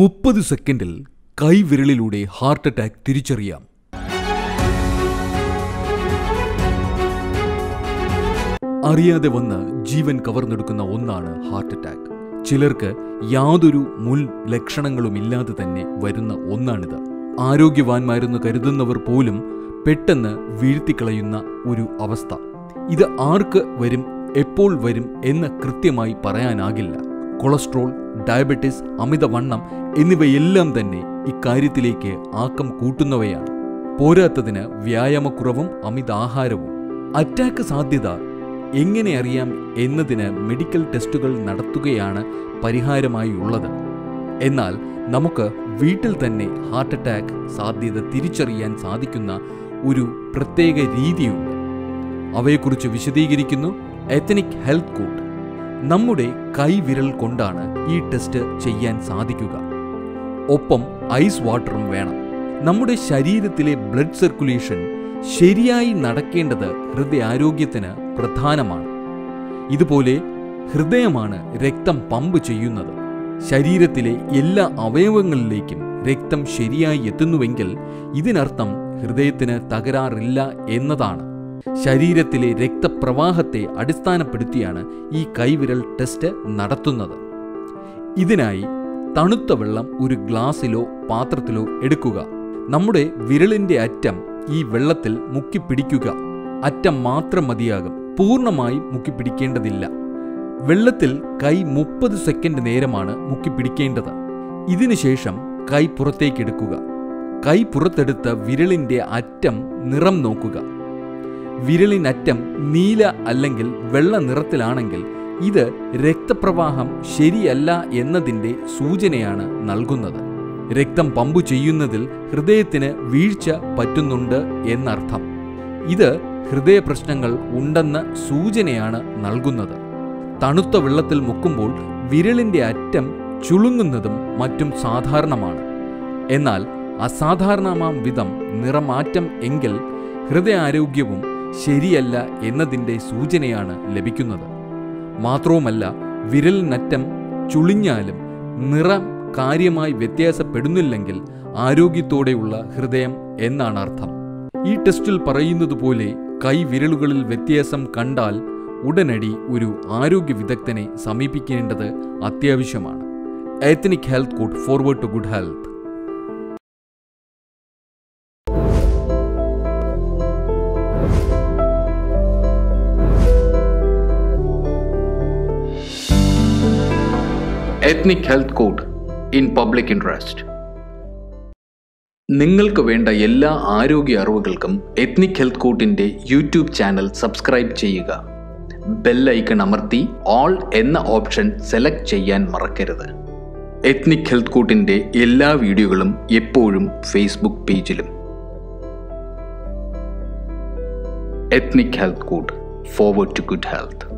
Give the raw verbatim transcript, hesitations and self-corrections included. മുപ്പത് സെക്കൻഡിൽ കൈവിരലിലൂടെ heart attack തിരിച്ചറിയാം. അറിയാതെ വന്ന് ജീവൻ കവർന്നെടുക്കുന്ന ഒന്നാണ് ഹാർട്ട് അറ്റാക്ക്. ചിലർക്ക് യാതൊരു മുൻ ലക്ഷണങ്ങളുമില്ലാതെ തന്നെ വരുന്ന ഒന്നാണിത്. ആരോഗ്യവാന്മാരെന്ന് കരുതുന്നവർ പോലും പെട്ടെന്ന് വീഴ്ത്തിക്കളയുന്ന ഒരു അവസ്ഥ. ഇത് ആർക്ക് വരും, എപ്പോൾ വരും എന്ന് കൃത്യമായി പറയാനാകില്ല. കൊളസ്ട്രോൾ, ഡയബറ്റിസ്, അമിതവണ്ണം എന്നിവയെല്ലാം തന്നെ ഇക്കാര്യത്തിലേക്ക് ആക്കം കൂട്ടുന്നവയാണ്. പോരാത്തതിന് വ്യായാമക്കുറവും അമിതാഹാരവും. അറ്റാക്ക് സാധ്യത എങ്ങനെ അറിയാം എന്നതിന് മെഡിക്കൽ ടെസ്റ്റുകൾ നടത്തുകയാണ് പരിഹാരമായി ഉള്ളത്. എന്നാൽ നമുക്ക് വീട്ടിൽ തന്നെ ഹാർട്ട് അറ്റാക്ക് സാധ്യത തിരിച്ചറിയാൻ സാധിക്കുന്ന ഒരു പ്രത്യേക രീതിയുണ്ട്. അവയെക്കുറിച്ച് വിശദീകരിക്കുന്നു എത്നിക് ഹെൽത്ത് കോർട്ട്. നമ്മുടെ കൈവിരൽ കൊണ്ടാണ് ഈ ടെസ്റ്റ് ചെയ്യാൻ സാധിക്കുക. ഒപ്പം ഐസ് വാട്ടറും വേണം. നമ്മുടെ ശരീരത്തിലെ ബ്ലഡ് സർക്കുലേഷൻ ശരിയായി നടക്കേണ്ടത് ഹൃദയാരോഗ്യത്തിന് പ്രധാനമാണ്. ഇതുപോലെ ഹൃദയമാണ് രക്തം പമ്പ് ചെയ്യുന്നത്. ശരീരത്തിലെ എല്ലാ അവയവങ്ങളിലേക്കും രക്തം ശരിയായി എത്തുന്നുവെങ്കിൽ ഇതിനർത്ഥം ഹൃദയത്തിന് തകരാറില്ല എന്നതാണ്. ശരീരത്തിലെ രക്തപ്രവാഹത്തെ അടിസ്ഥാനപ്പെടുത്തിയാണ് ഈ കൈവിരൽ ടെസ്റ്റ് നടത്തുന്നത്. ഇതിനായി തണുത്ത വെള്ളം ഒരു ഗ്ലാസ്സിലോ പാത്രത്തിലോ എടുക്കുക. നമ്മുടെ വിരലിൻ്റെ അറ്റം ഈ വെള്ളത്തിൽ മുക്കിപ്പിടിക്കുക. അറ്റം മാത്രം മതിയാകും, പൂർണ്ണമായി മുക്കിപ്പിടിക്കേണ്ടതില്ല. വെള്ളത്തിൽ കൈ മുപ്പത് സെക്കൻഡ് നേരമാണ് മുക്കിപ്പിടിക്കേണ്ടത്. ഇതിനുശേഷം കൈ പുറത്തേക്കെടുക്കുക. കൈ പുറത്തെടുത്ത് വിരലിൻ്റെ അറ്റം നിറം നോക്കുക. വിരലിനറ്റം നീല അല്ലെങ്കിൽ വെള്ള നിറത്തിലാണെങ്കിൽ ഇത് രക്തപ്രവാഹം ശരിയല്ല എന്നതിൻ്റെ സൂചനയാണ് നൽകുന്നത്. രക്തം പമ്പ് ചെയ്യുന്നതിൽ ഹൃദയത്തിന് വീഴ്ച പറ്റുന്നുണ്ട് എന്നർത്ഥം. ഇത് ഹൃദയ പ്രശ്നങ്ങൾ ഉണ്ടെന്ന സൂചനയാണ് നൽകുന്നത്. തണുത്ത വെള്ളത്തിൽ മുക്കുമ്പോൾ വിരലിൻ്റെ അറ്റം ചുളുങ്ങുന്നതും മറ്റും സാധാരണമാണ്. എന്നാൽ അസാധാരണമാം വിധം നിറമാറ്റം എങ്കിൽ ഹൃദയാരോഗ്യവും ശരിയല്ല എന്നതിൻ്റെ സൂചനയാണ് ലഭിക്കുന്നത്. മാത്രവുമല്ല, വിരലിനറ്റം ചുളിഞ്ഞാലും നിറം കാര്യമായി വ്യത്യാസപ്പെടുന്നില്ലെങ്കിൽ ആരോഗ്യത്തോടെയുള്ള ഹൃദയം എന്നാണ് അർത്ഥം. ഈ ടെസ്റ്റിൽ പറയുന്നതുപോലെ കൈവിരലുകളിൽ വ്യത്യാസം കണ്ടാൽ ഉടനടി ഒരു ആരോഗ്യ വിദഗ്ധനെ സമീപിക്കേണ്ടത് അത്യാവശ്യമാണ്. Ethnic health code, forward to good health. Ethnic health code in public interest. നിങ്ങൾക്ക് വേണ്ട എല്ലാ ആരോഗ്യ അറിവുകൾക്കും എത്നിക് ഹെൽത്ത് കോർട്ടിൻ്റെ യൂട്യൂബ് ചാനൽ സബ്സ്ക്രൈബ് ചെയ്യുക. ബെൽ ഐക്കൺ അമർത്തി ഓൾ എന്ന ഓപ്ഷൻ സെലക്ട് ചെയ്യാൻ മറക്കരുത്. എത്നിക് ഹെൽത്ത് കോർട്ടിൻ്റെ എല്ലാ വീഡിയോകളും എപ്പോഴും ഫേസ്ബുക്ക് പേജിലും. Ethnic health code, forward to good health.